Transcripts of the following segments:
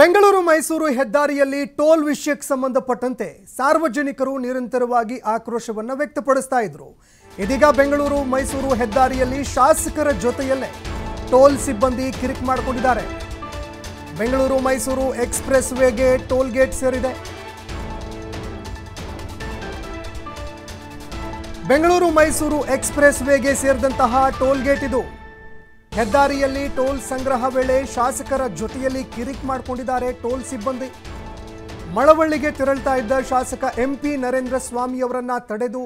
ಬೆಂಗಳೂರು ಮೈಸೂರು ಹೆದ್ದಾರಿಯಲ್ಲಿ ಟೋಲ್ ವಿಷಯಕ್ಕೆ ಸಂಬಂಧಪಟ್ಟಂತೆ ಸಾರ್ವಜನಿಕರು ನಿರಂತರವಾಗಿ ಆಕ್ರೋಶವನ್ನು ವ್ಯಕ್ತಪಡಿಸುತ್ತಾ ಇದ್ದರು. ಇದೀಗ ಬೆಂಗಳೂರು ಮೈಸೂರು ಹೆದ್ದಾರಿಯಲ್ಲಿ ಶಾಸಕರ ಜೊತೆಯಲ್ಲೇ ಟೋಲ್ ಸಿಬ್ಬಂದಿ ಕಿರಿಕ್ ಮಾಡಿಕೊಂಡಿದ್ದಾರೆ. ಬೆಂಗಳೂರು ಮೈಸೂರು ಎಕ್ಸ್‌ಪ್ರೆಸ್ ವೇಗೆ ಟೋಲ್ ಗೇಟ್ ಸೇರಿದೆ. ಬೆಂಗಳೂರು ಮೈಸೂರು ಎಕ್ಸ್‌ಪ್ರೆಸ್ ವೇಗೆ ಸೇರಿದಂತಹ ಟೋಲ್ ಗೇಟ್ ಇದು. ಹೆದ್ದಾರಿಯಲ್ಲಿ ಟೋಲ್ ಸಂಗ್ರಹ ವೇಳೆ ಶಾಸಕರ ಜೊತೆಯಲ್ಲಿ ಕಿರಿಕ್ ಮಾಡಿಕೊಂಡಿದ್ದಾರೆ ಟೋಲ್ ಸಿಬ್ಬಂದಿ. ಮಳವಳ್ಳಿಗೆ ತೆರಳುತ್ತಾ ಇದ್ದ ಶಾಸಕ ಎಂಪಿ ನರೇಂದ್ರಸ್ವಾಮಿ ಅವರನ್ನು ತಡೆದು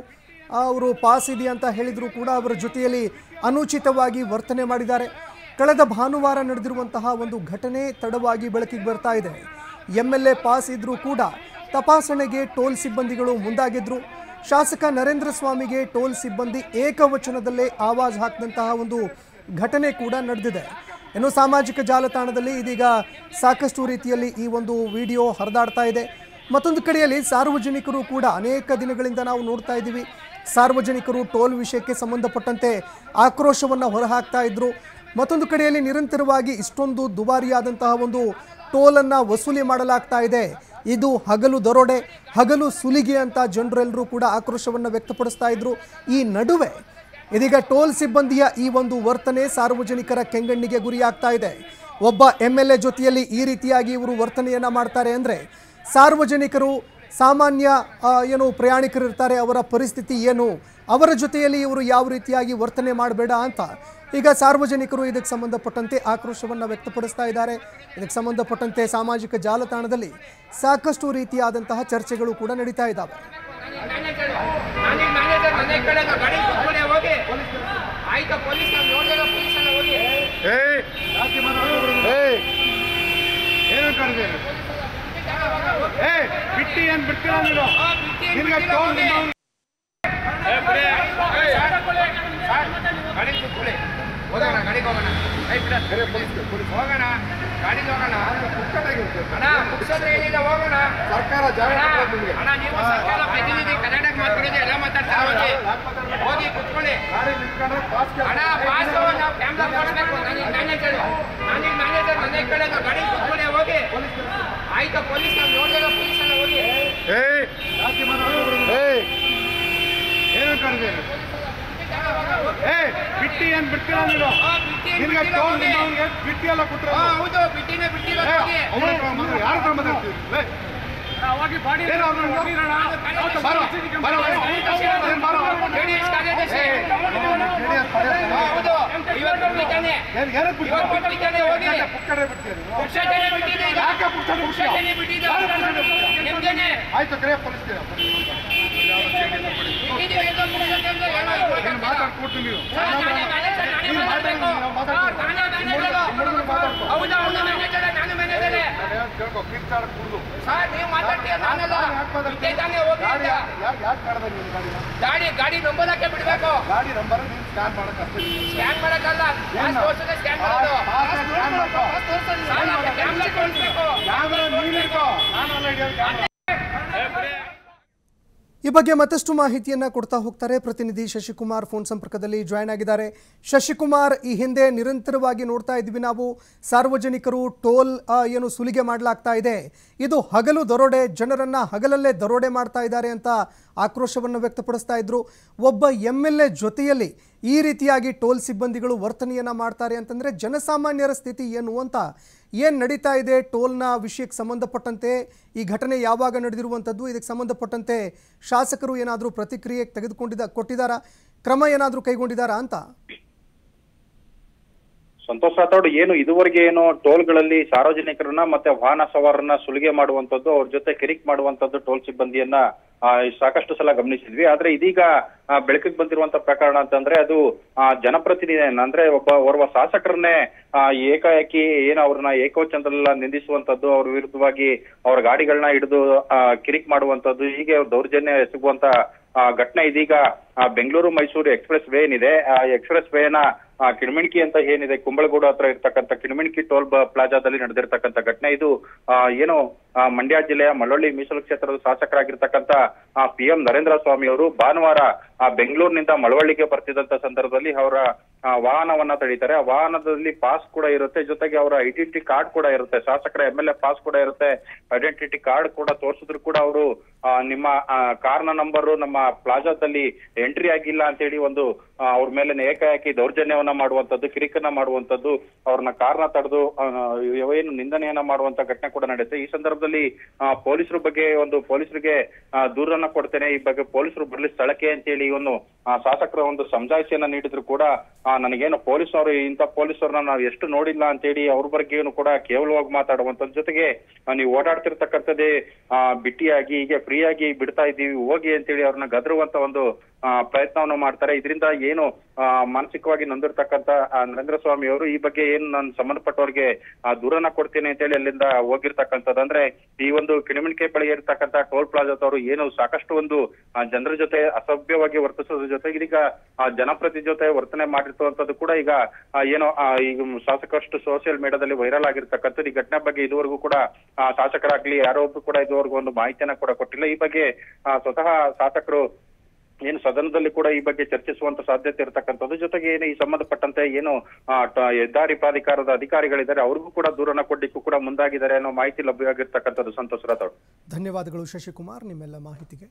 ಅವರು ಪಾಸ್ ಇದೆ ಅಂತ ಹೇಳಿದ್ರು ಕೂಡ ಅವರ ಜೊತೆಯಲ್ಲಿ ಅನುಚಿತವಾಗಿ ವರ್ತನೆ ಮಾಡಿದ್ದಾರೆ. ಕಳೆದ ಭಾನುವಾರ ನಡೆದಿರುವಂತಹ ಒಂದು ಘಟನೆ ತಡವಾಗಿ ಬೆಳಕಿಗೆ ಬರ್ತಾ ಇದೆ. ಎಂಎಲ್ಎ ಪಾಸ್ ಇದ್ರೂ ಕೂಡ ತಪಾಸಣೆಗೆ ಟೋಲ್ ಸಿಬ್ಬಂದಿಗಳು ಮುಂದಾಗಿದ್ರು. ಶಾಸಕ ನರೇಂದ್ರಸ್ವಾಮಿಗೆ ಟೋಲ್ ಸಿಬ್ಬಂದಿ ಏಕವಚನದಲ್ಲೇ ಆವಾಜ್ ಹಾಕಿದಂತಹ ಒಂದು ಘಟನೆ ಕೂಡ ನಡೆದಿದೆ. ಇನ್ನು ಸಾಮಾಜಿಕ ಜಾಲತಾಣದಲ್ಲಿ ಇದೀಗ ಸಾಕಷ್ಟು ರೀತಿಯಲ್ಲಿ ಈ ಒಂದು ವಿಡಿಯೋ ಹರಿದಾಡ್ತಾ ಇದೆ. ಮತ್ತೊಂದು ಕಡೆಯಲ್ಲಿ ಸಾರ್ವಜನಿಕರು ಕೂಡ ಅನೇಕ ದಿನಗಳಿಂದ ನಾವು ನೋಡ್ತಾ ಇದ್ದೀವಿ, ಸಾರ್ವಜನಿಕರು ಟೋಲ್ ವಿಷಯಕ್ಕೆ ಸಂಬಂಧಪಟ್ಟಂತೆ ಆಕ್ರೋಶವನ್ನು ಹೊರಹಾಕ್ತಾ ಇದ್ರು. ಮತ್ತೊಂದು ಕಡೆಯಲ್ಲಿ ನಿರಂತರವಾಗಿ ಇಷ್ಟೊಂದು ದುಬಾರಿಯಾದಂತಹ ಒಂದು ಟೋಲನ್ನು ವಸೂಲಿ ಮಾಡಲಾಗ್ತಾ ಇದೆ, ಇದು ಹಗಲು ದರೋಡೆ ಹಗಲು ಸುಲಿಗೆ ಅಂತ ಜನರೆಲ್ಲರೂ ಕೂಡ ಆಕ್ರೋಶವನ್ನು ವ್ಯಕ್ತಪಡಿಸ್ತಾ ಇದ್ರು. ಈ ನಡುವೆ ಇದೀಗ ಟೋಲ್ ಸಿಬ್ಬಂದಿಯ ಈ ಒಂದು ವರ್ತನೆ ಸಾರ್ವಜನಿಕರ ಕೆಂಗಣ್ಣಿಗೆ ಗುರಿಯಾಗ್ತಾ ಇದೆ. ಒಬ್ಬ ಎಂಎಲ್ಎ ಜೊತೆಯಲ್ಲಿ ಈ ರೀತಿಯಾಗಿ ಇವರು ವರ್ತನೆಯನ್ನು ಮಾಡ್ತಾರೆ ಅಂದರೆ ಸಾರ್ವಜನಿಕರು ಸಾಮಾನ್ಯ ಏನು ಪ್ರಯಾಣಿಕರಿರ್ತಾರೆ ಅವರ ಪರಿಸ್ಥಿತಿ ಏನು, ಅವರ ಜೊತೆಯಲ್ಲಿ ಇವರು ಯಾವ ರೀತಿಯಾಗಿ ವರ್ತನೆ ಮಾಡಬೇಡ ಅಂತ ಈಗ ಸಾರ್ವಜನಿಕರು ಇದಕ್ಕೆ ಸಂಬಂಧಪಟ್ಟಂತೆ ಆಕ್ರೋಶವನ್ನು ವ್ಯಕ್ತಪಡಿಸ್ತಾ ಇದ್ದಾರೆ. ಇದಕ್ಕೆ ಸಂಬಂಧಪಟ್ಟಂತೆ ಸಾಮಾಜಿಕ ಜಾಲತಾಣದಲ್ಲಿ ಸಾಕಷ್ಟು ರೀತಿಯಾದಂತಹ ಚರ್ಚೆಗಳು ಕೂಡ ನಡೀತಾ ಇದ್ದಾವೆ. ಗಾಡಿ ನಂಬರ್ ಹಾಕಿ ಬಿಡಬೇಕು, ಗಾಡಿ ನಂಬರ್ ಸ್ಕ್ಯಾನ್ ಮಾಡಕ ಅಷ್ಟೇ, ಸ್ಕ್ಯಾನ್ ಮಾಡಕಲ್ಲ ಫಾಸ್ಟ್ ತೋರಿಸೋದು, ಸ್ಕ್ಯಾನ್ ಮಾಡೋದು ಫಾಸ್ಟ್ ತೋರಿಸೋದು, ಕ್ಯಾಮೆರಾ ತೋರಿಸಬೇಕು, ಕ್ಯಾಮೆರಾ ನೀಡಬೇಕು, ನಾನು ಅಲ್ಲ ಇಡೀ. ಈ ಬಗ್ಗೆ ಮತ್ತಷ್ಟು ಮಾಹಿತಿಯನ್ನು ಕೊಡ್ತಾ ಹೋಗ್ತಾರೆ ಪ್ರತಿನಿಧಿ ಶಶಿಕುಮಾರ್, ಫೋನ್ ಸಂಪರ್ಕದಲ್ಲಿ ಜಾಯ್ನ್ ಆಗಿದ್ದಾರೆ. ಶಶಿಕುಮಾರ್, ಈ ಹಿಂದೆ ನಿರಂತರವಾಗಿ ನೋಡ್ತಾ ಇದ್ವಿ ನಾವು, ಸಾರ್ವಜನಿಕರು ಟೋಲ್ ಏನು ಸುಲಿಗೆ ಮಾಡಲಾಗ್ತಾ ಇದೆ, ಇದು ಹಗಲು ದರೋಡೆ, ಜನರನ್ನ ಹಗಲಲ್ಲೇ ದರೋಡೆ ಮಾಡ್ತಾ ಇದ್ದಾರೆ ಅಂತ ಆಕ್ರೋಶವನ್ನು ವ್ಯಕ್ತಪಡಿಸ್ತಾ ಇದ್ರು. ಒಬ್ಬ ಎಂಎಲ್ಎ ಜೊತೆಯಲ್ಲಿ ಈ ರೀತಿಯಾಗಿ ಟೋಲ್ ಸಿಬ್ಬಂದಿಗಳು ವರ್ತನೆಯನ್ನು ಮಾಡ್ತಾರೆ ಅಂತಂದರೆ ಜನಸಾಮಾನ್ಯರ ಸ್ಥಿತಿ ಏನು ಅಂತ, ಏನು ನಡೀತಾ ಇದೆ ಟೋಲ್ನ ವಿಷಯಕ್ಕೆ ಸಂಬಂಧಪಟ್ಟಂತೆ, ಈ ಘಟನೆ ಯಾವಾಗ ನಡೆದಿರುವಂಥದ್ದು, ಇದಕ್ಕೆ ಸಂಬಂಧಪಟ್ಟಂತೆ ಶಾಸಕರು ಏನಾದರೂ ಪ್ರತಿಕ್ರಿಯೆ ಕೊಟ್ಟಿದ್ದಾರಾ, ಕ್ರಮ ಏನಾದರೂ ಕೈಗೊಂಡಿದ್ದಾರಾ ಅಂತ? ಸಂತೋಷ್ ರಾಥೋಡ್, ಏನು ಇದುವರೆಗೆ ಏನು ಟೋಲ್ಗಳಲ್ಲಿ ಸಾರ್ವಜನಿಕರನ್ನ ಮತ್ತೆ ವಾಹನ ಸವಾರರನ್ನ ಸುಲಿಗೆ ಮಾಡುವಂಥದ್ದು, ಅವ್ರ ಜೊತೆ ಕಿರಿಕ್ ಮಾಡುವಂಥದ್ದು ಟೋಲ್ ಸಿಬ್ಬಂದಿಯನ್ನ ಸಾಕಷ್ಟು ಸಲ ಗಮನಿಸಿದ್ವಿ. ಆದ್ರೆ ಇದೀಗ ಬೆಳಕಿಗೆ ಬಂದಿರುವಂತ ಪ್ರಕರಣ ಅಂತಂದ್ರೆ ಅದು ಜನಪ್ರತಿನಿಧಿ ಅಂದ್ರೆ ಓರ್ವ ಶಾಸಕರನ್ನೇ ಏಕಾಏಕಿ ಏನು ಅವ್ರನ್ನ ಏಕವಚನದಲ್ಲ ನಿಂದಿಸುವಂತದ್ದು, ಅವ್ರ ವಿರುದ್ಧವಾಗಿ ಅವ್ರ ಗಾಡಿಗಳನ್ನ ಹಿಡಿದು ಕಿರಿಕ್ ಮಾಡುವಂತದ್ದು, ಹೀಗೆ ದೌರ್ಜನ್ಯ ಎಸಗುವಂತ ಘಟನೆ ಇದೀಗ ಬೆಂಗಳೂರು ಮೈಸೂರು ಎಕ್ಸ್‌ಪ್ರೆಸ್ ವೇ ಏನಿದೆ ಆ ಎಕ್ಸ್‌ಪ್ರೆಸ್ ವೇನ किणमिणकी ಅಂತ ಏನಿದೆ ಕುಂಬಳಗೂಡು ಹತ್ರ ಇರತಕ್ಕಂತ ಕಿಣಮಿಣಕಿ ಟೋಲ್ ಪ್ಲಾಜಾದಲ್ಲಿ ನಡೆದಿರತಕ್ಕಂತ ಘಟನೆ ಇದು ಏನು ಮಂಡ್ಯ ಜಿಲ್ಲೆಯ ಮಳವಳ್ಳಿ ಮೀಸಲು ಕ್ಷೇತ್ರದ ಶಾಸಕರಾಗಿರತಕ್ಕಂತ PM ನರೇಂದ್ರಸ್ವಾಮಿ ಅವರು ಭಾನುವಾರ ಬೆಂಗಳೂರಿನಿಂದ ಮಳವಳ್ಳಿಗೆ ಬರ್ತಿದ್ದಂತ ಸಂದರ್ಭದಲ್ಲಿ ಅವರ ವಾಹನವನ್ನ ತಡೀತಾರೆ ಆ ವಾಹನದಲ್ಲಿ ಪಾಸ್ ಕೂಡ ಇರುತ್ತೆ ಜೊತೆಗೆ ಅವರ ಐಡೆಂಟಿಟಿ ಕಾರ್ಡ್ ಕೂಡ ಇರುತ್ತೆ ಶಾಸಕರ MLA ಪಾಸ್ ಕೂಡ ಇರುತ್ತೆ ಐಡೆಂಟಿಟಿ ಕಾರ್ಡ್ ಕೂಡ ತೋರಿಸಿದ್ರು ಕೂಡ ಅವರು ನಿಮ್ಮ ಕಾರ್ನ ನಂಬರ್ ನಮ್ಮ ಪ್ಲಾಜಾದಲ್ಲಿ ಎಂಟ್ರಿ ಆಗಿಲ್ಲ ಅಂತ ಹೇಳಿ ಒಂದು ಅವರ ಮೇಲೆ ಏಕಾಏಕಿ ದೌರ್ಜನ್ಯವನ್ನ ಮಾಡುವಂತದ್ದು ಕಿರಿಕನ್ನ ಮಾಡುವಂತದ್ದು ಅವರನ್ನ ಕಾರ್ನ ತಡೆದು ಏನು ನಿಂದನೆಯನ್ನ ಮಾಡುವಂತ ಘಟನೆ ಕೂಡ ನಡೆಯುತ್ತೆ ಈ ಸಂದರ್ಭದಲ್ಲಿ ಪೊಲೀಸರ ಬಗ್ಗೆ ಒಂದು ಪೊಲೀಸರಿಗೆ ದೂರನ್ನ ಕೊಡ್ತೇನೆ ಈ ಬಗ್ಗೆ ಪೊಲೀಸರು ಬರಲಿ ಸ್ಥಳಕ್ಕೆ ಅಂತ ಹೇಳಿ ಇವನು ಶಾಸಕರ ಒಂದು ಸಮಜಾಯಿಷೆಯನ್ನ ನೀಡಿದ್ರು ಕೂಡ ನನಗೇನು ಪೊಲೀಸರು ಇಂತ ಪೊಲೀಸರನ್ನ ನಾವು ಎಷ್ಟು ನೋಡಿಲ್ಲ ಅಂತ ಹೇಳಿ ಅವ್ರ ಬಗ್ಗೆಯೂ ಕೂಡ ಕೇವಲವಾಗಿ ಮಾತಾಡುವಂತದ್ದು ಜೊತೆಗೆ ನೀವು ಓಡಾಡ್ತಿರ್ತಕ್ಕಂಥದ್ದೇ ಬಿಟ್ಟಿಯಾಗಿ ಈಗ ಫ್ರೀ ಆಗಿ ಬಿಡ್ತಾ ಇದ್ದೀವಿ ಹೋಗಿ ಅಂತ ಹೇಳಿ ಅವ್ರನ್ನ ಗದರುವಂತ ಒಂದು ಪ್ರಯತ್ನವನ್ನು ಮಾಡ್ತಾರೆ ಇದರಿಂದ ಏನು ಮಾನಸಿಕವಾಗಿ ನೊಂದಿರ್ತಕ್ಕಂತ ನರೇಂದ್ರಸ್ವಾಮಿ ಅವರು ಈ ಬಗ್ಗೆ ಏನು ನಾನು ಸಂಬಂಧಪಟ್ಟವರಿಗೆ ದೂರನ್ನ ಕೊಡ್ತೀನಿ ಅಂತ ಹೇಳಿ ಅಲ್ಲಿಂದ ಹೋಗಿರ್ತಕ್ಕಂಥದ್ದು ಅಂದ್ರೆ ಈ ಒಂದು ಕಿಣಮಿಣಕೆ ಬಳಿ ಇರ್ತಕ್ಕಂತ ಟೋಲ್ ಪ್ಲಾಜಾದವರು ಏನು ಸಾಕಷ್ಟು ಒಂದು ಜನರ ಜೊತೆ ಅಸಭ್ಯವಾಗಿ ವರ್ತಿಸೋದ್ರ ಜೊತೆಗೆ ಈಗ ಜನಪ್ರತಿ ಜೊತೆ ವರ್ತನೆ ಮಾಡಿರ್ತಕ್ಕಂಥದ್ದು ಕೂಡ ಈಗ ಏನೋ ಈಗ ಶಾಸಕರಷ್ಟು ಸೋಷಿಯಲ್ ಮೀಡಿಯಾದಲ್ಲಿ ವೈರಲ್ ಆಗಿರ್ತಕ್ಕಂಥದ್ದು ಈ ಘಟನೆ ಬಗ್ಗೆ ಇದುವರೆಗೂ ಕೂಡ ಶಾಸಕರಾಗ್ಲಿ ಯಾರೋ ಒಬ್ರು ಕೂಡ ಇದುವರೆಗೂ ಒಂದು ಮಾಹಿತಿಯನ್ನ ಕೂಡ ಕೊಟ್ಟಿಲ್ಲ ಈ ಬಗ್ಗೆ ಸ್ವತಃ ಶಾಸಕರು ಏನು ಸದನದಲ್ಲಿ ಕೂಡ ಈ ಬಗ್ಗೆ ಚರ್ಚಿಸುವಂತ ಸಾಧ್ಯತೆ ಇರತಕ್ಕಂಥದ್ದು ಜೊತೆಗೆ ಏನು ಈ ಸಂಬಂಧಪಟ್ಟಂತೆ ಏನು ಹೆದ್ದಾರಿ ಪ್ರಾಧಿಕಾರದ ಅಧಿಕಾರಿಗಳಿದ್ದಾರೆ ಅವ್ರಿಗೂ ಕೂಡ ದೂರನ್ನ ಕೊಡ್ಲಿಕ್ಕೂ ಕೂಡ ಮುಂದಾಗಿದ್ದಾರೆ ಅನ್ನೋ ಮಾಹಿತಿ ಲಭ್ಯವಾಗಿರ್ತಕ್ಕಂಥದ್ದು ಸಂತೋಷ್ ರಾಥೋಡ್ ಧನ್ಯವಾದಗಳು ಶಶಿಕುಮಾರ್ ನಿಮ್ಮೆಲ್ಲ ಮಾಹಿತಿಗೆ.